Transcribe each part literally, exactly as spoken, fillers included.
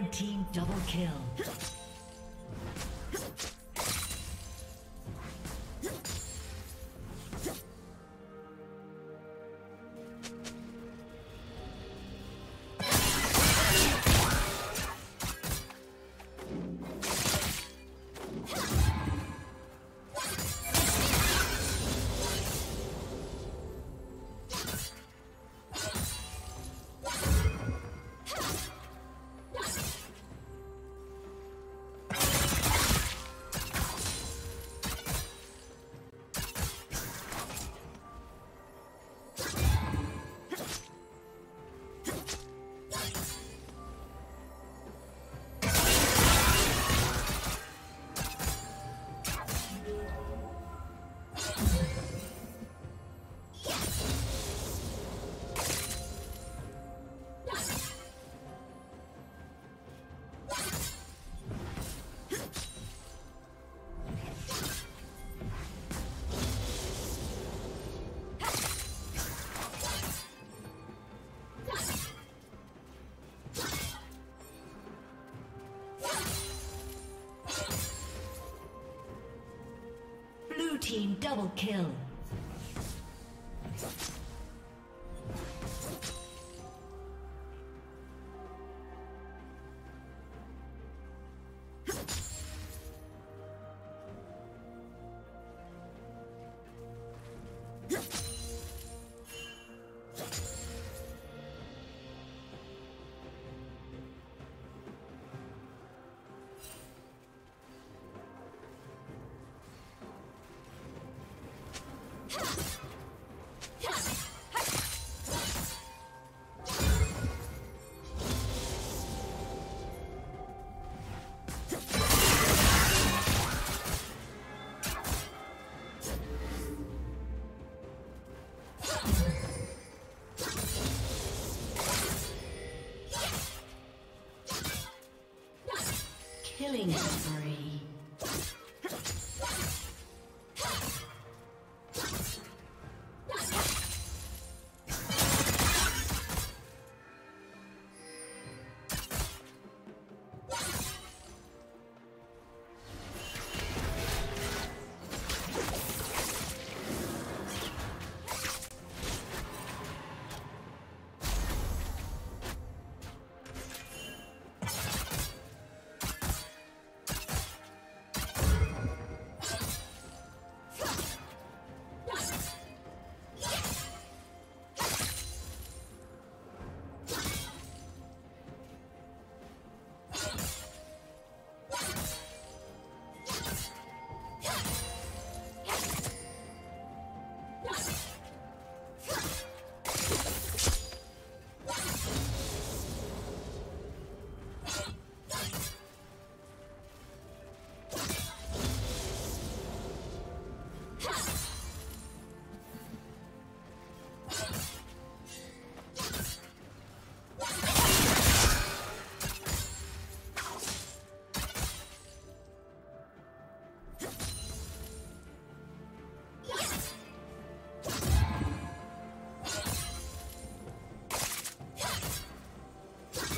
Red team double kill. Team double kill. Killing spree.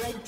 Red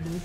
Blue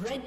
Red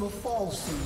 Will fall soon.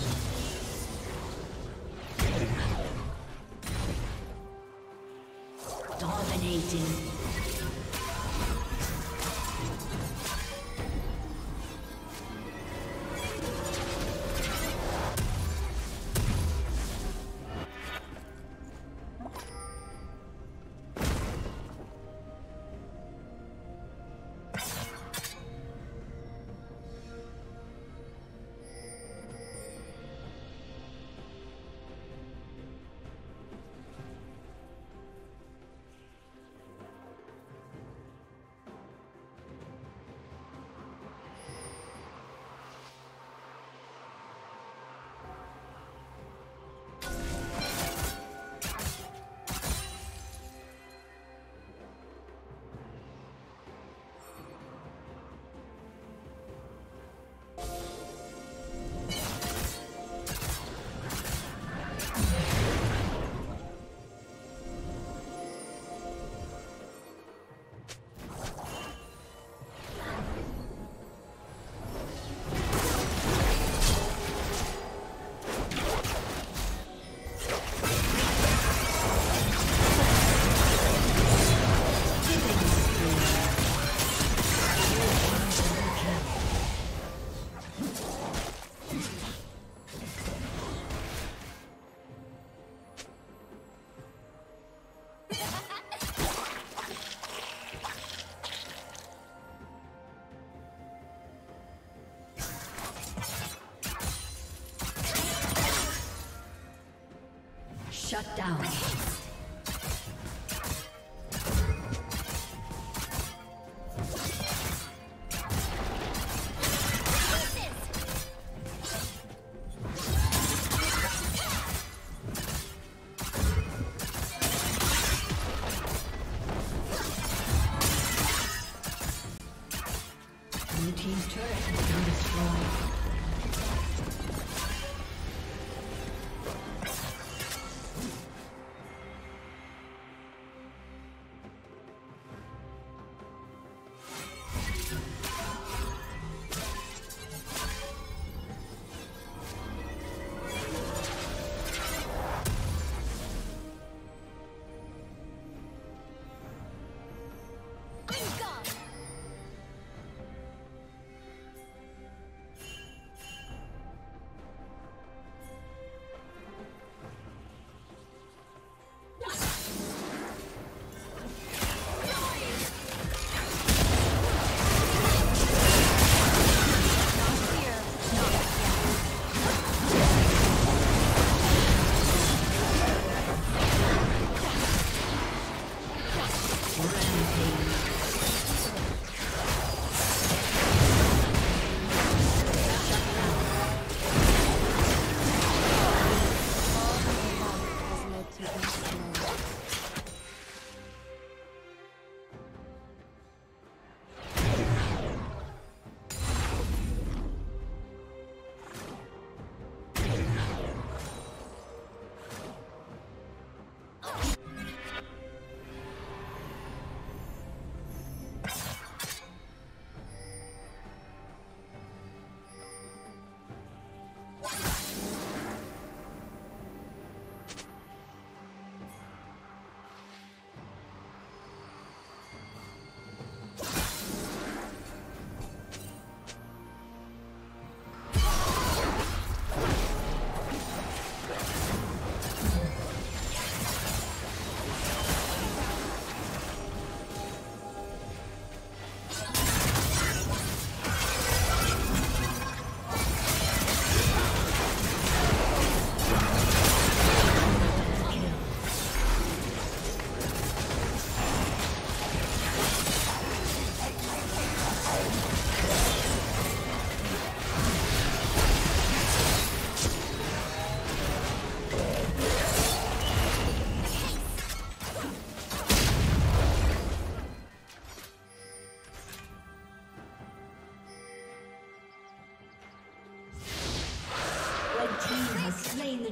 Shut down.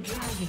Dragon.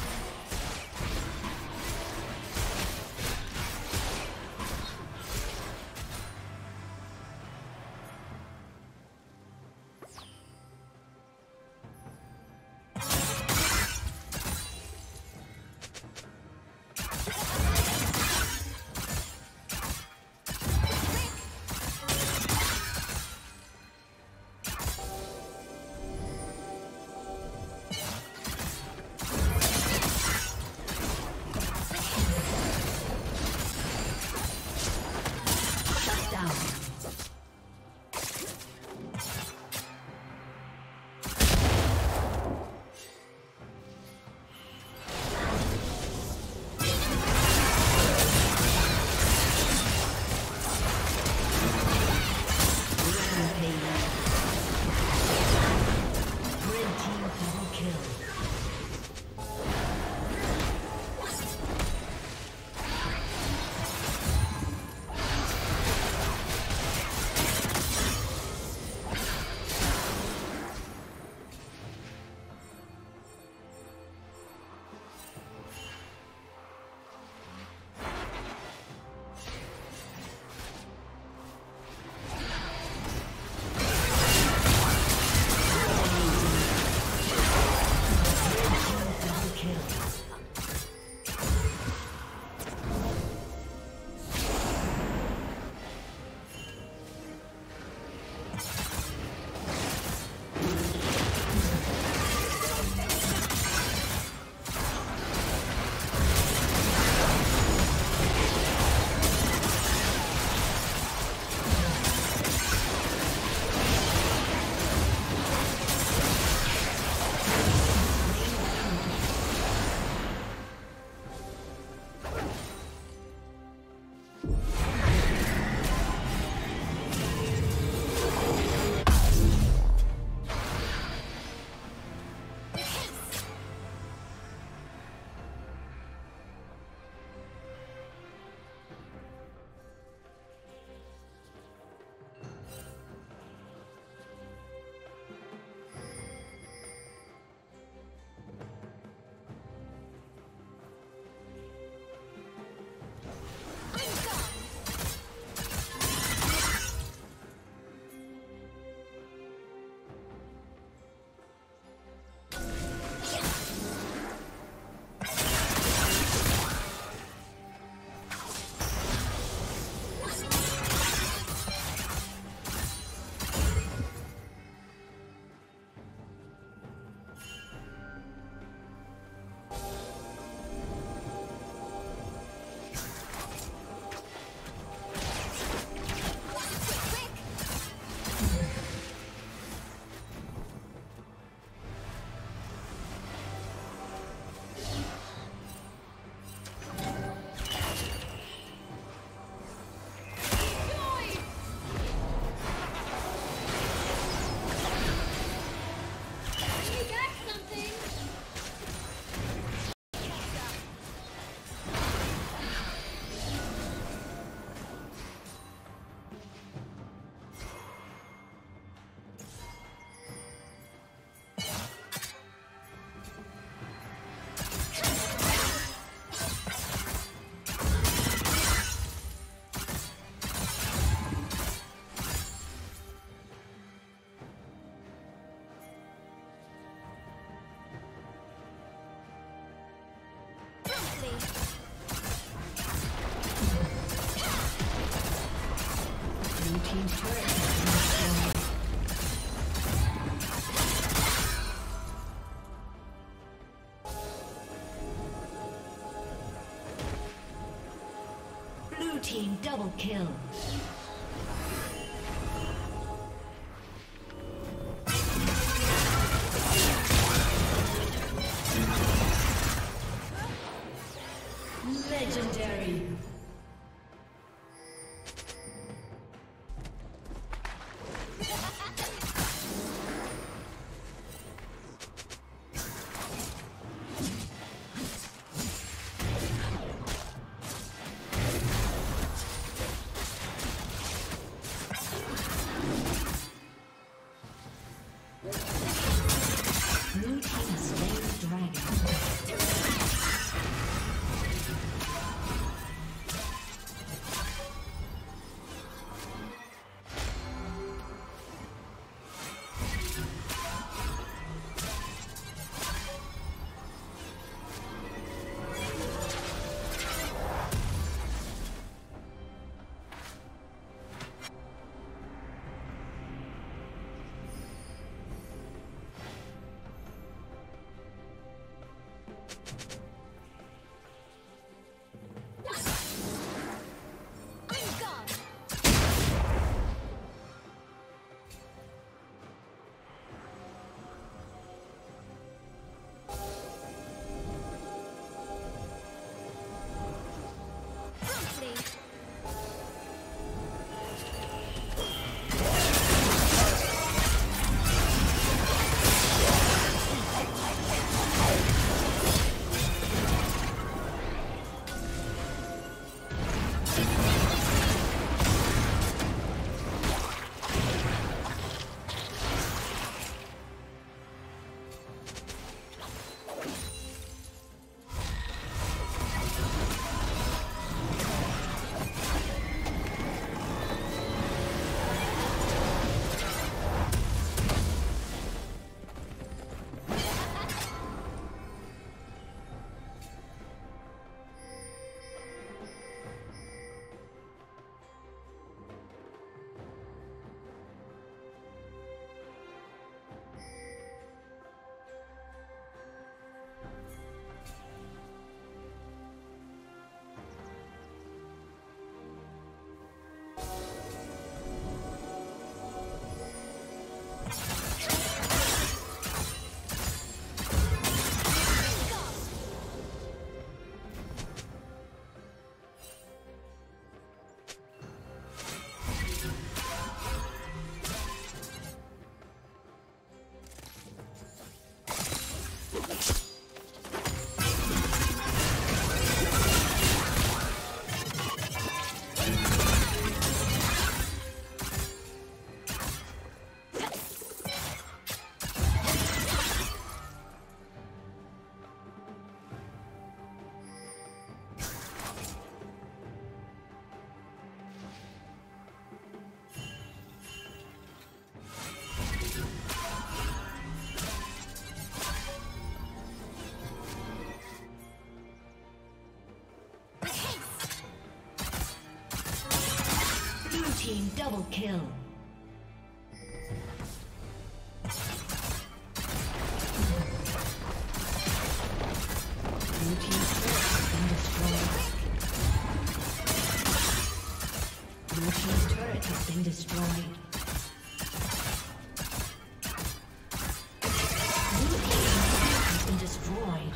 team's turret has been destroyed. Team double kill. Legendary. Team double kill. Blue team's turret has been destroyed. Blue team's turret has been destroyed. Blue team's turret has been destroyed.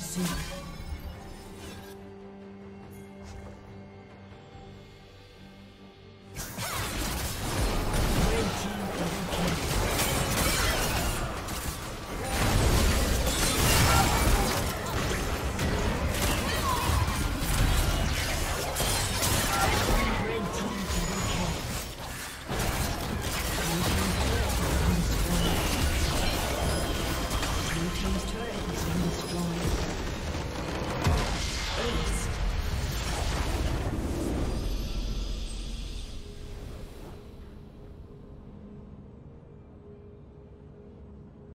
Soon.